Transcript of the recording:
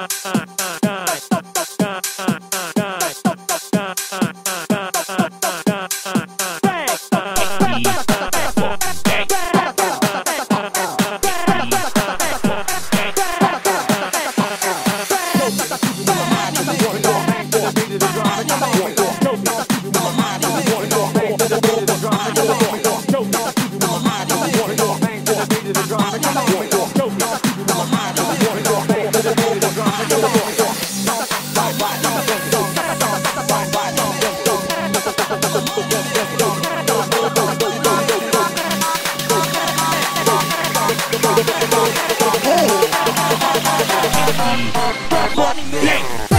Back running, man.